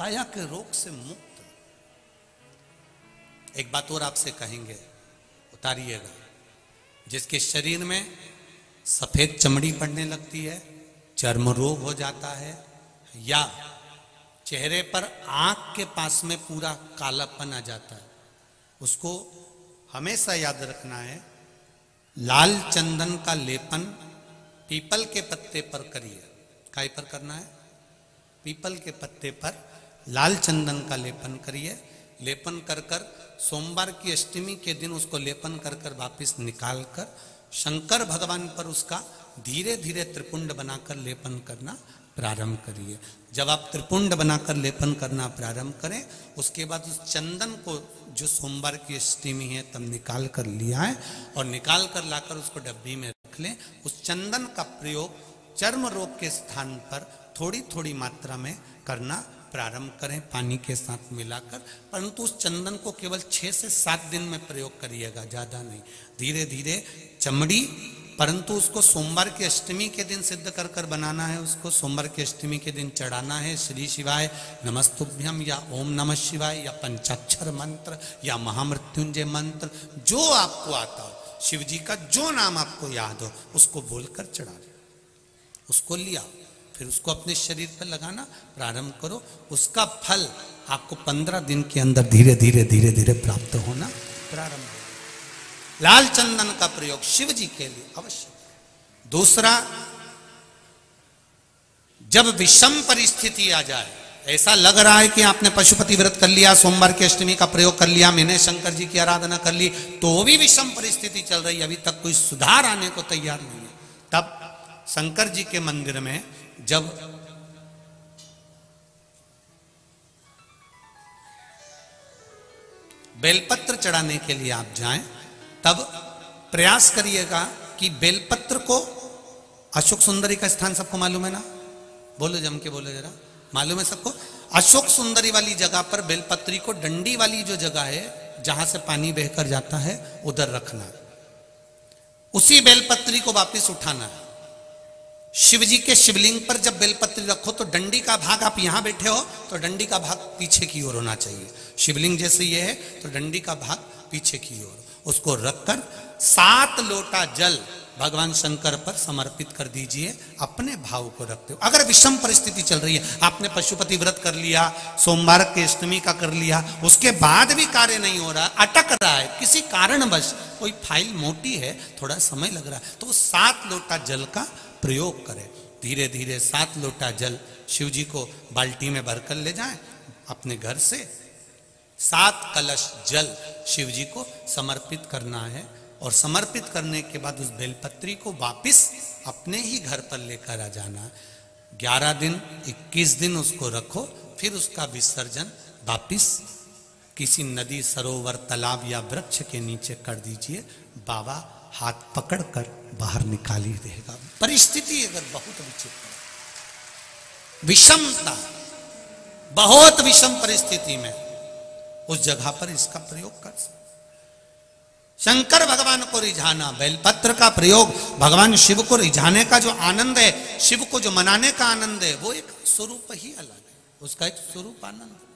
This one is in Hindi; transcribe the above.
काया के रोग से मुक्त। एक बात और आपसे कहेंगे, उतारिएगा। जिसके शरीर में सफेद चमड़ी पड़ने लगती है, चर्म रोग हो जाता है, या चेहरे पर आंख के पास में पूरा कालापन आ जाता है, उसको हमेशा याद रखना है, लाल चंदन का लेपन पीपल के पत्ते पर करिए। काहे पर करना है? पीपल के पत्ते पर लाल चंदन का लेपन करिए। लेपन कर कर सोमवार की अष्टमी के दिन उसको लेपन कर कर वापिस निकाल कर शंकर भगवान पर उसका धीरे धीरे त्रिपुंड बनाकर लेपन करना प्रारंभ करिए। जब आप त्रिपुंड बनाकर लेपन करना प्रारंभ करें, उसके बाद उस चंदन को जो सोमवार की अष्टमी है तब निकाल कर लिया है और निकाल कर लाकर उसको डब्बी में रख लें। उस चंदन का प्रयोग चर्म रोग के स्थान पर थोड़ी थोड़ी मात्रा में करना प्रारंभ करें, पानी के साथ मिलाकर। परंतु उस चंदन को केवल 6 से 7 दिन में प्रयोग करिएगा, ज़्यादा नहीं। धीरे धीरे चमड़ी, परंतु उसको सोमवार की अष्टमी के दिन सिद्ध कर कर बनाना है, उसको सोमवार की अष्टमी के दिन चढ़ाना है। श्री शिवाय नमस्तुभ्यम या ओम नमः शिवाय या पंचाक्षर मंत्र या महामृत्युंजय मंत्र, जो आपको आता हो, शिव जी का जो नाम आपको याद हो, उसको बोलकर चढ़ा दो। उसको लिया, फिर उसको अपने शरीर पर लगाना प्रारंभ करो। उसका फल आपको 15 दिन के अंदर धीरे धीरे धीरे धीरे प्राप्त होना प्रारंभ हो। लाल चंदन का प्रयोग शिव जी के लिए अवश्य। दूसरा, जब विषम परिस्थिति आ जाए, ऐसा लग रहा है कि आपने पशुपति व्रत कर लिया, सोमवार की अष्टमी का प्रयोग कर लिया, मैंने शंकर जी की आराधना कर ली, तो भी विषम परिस्थिति चल रही, अभी तक कोई सुधार आने को तैयार नहीं है, तब शंकर जी के मंदिर में जब बेलपत्र चढ़ाने के लिए आप जाएं, तब प्रयास करिएगा कि बेलपत्र को, अशोक सुंदरी का स्थान सबको मालूम है ना? बोलो, जम के बोलो जरा। मालूम है सबको? अशोक सुंदरी वाली जगह पर बेलपत्री को डंडी वाली जो जगह है, जहां से पानी बहकर जाता है, उधर रखना है। उसी बेलपत्री को वापस उठाना है। शिव जी के शिवलिंग पर जब बेलपत्री रखो तो डंडी का भाग, आप यहां बैठे हो तो डंडी का भाग पीछे की ओर होना चाहिए। शिवलिंग जैसे ये है तो डंडी का भाग पीछे की ओर, उसको रखकर 7 लोटा जल भगवान शंकर पर समर्पित कर दीजिए, अपने भाव को रखते हो। अगर विषम परिस्थिति चल रही है, आपने पशुपति व्रत कर लिया, सोमवार की अष्टमी का कर लिया, उसके बाद भी कार्य नहीं हो रहा, अटक रहा है किसी कारणवश, कोई फाइल मोटी है, थोड़ा समय लग रहा है, तो 7 लोटा जल का प्रयोग करें। धीरे धीरे 7 लोटा जल शिव जी को बाल्टी में भरकर ले जाएं अपने घर से। 7 कलश जल शिव जी को समर्पित करना है और समर्पित करने के बाद उस बेलपत्री को वापस अपने ही घर पर लेकर आ जाना। 11 दिन 21 दिन उसको रखो, फिर उसका विसर्जन वापस किसी नदी, सरोवर, तालाब या वृक्ष के नीचे कर दीजिए। बाबा हाथ पकड़ कर बाहर निकाल ही देगा। परिस्थिति अगर बहुत विचित्र, विषमता, बहुत विषम परिस्थिति में उस जगह पर इसका प्रयोग कर सकते। शंकर भगवान को रिझाना, बेलपत्र का प्रयोग, भगवान शिव को रिझाने का जो आनंद है, शिव को जो मनाने का आनंद है, वो एक स्वरूप ही अलग है, उसका एक स्वरूप आनंद है।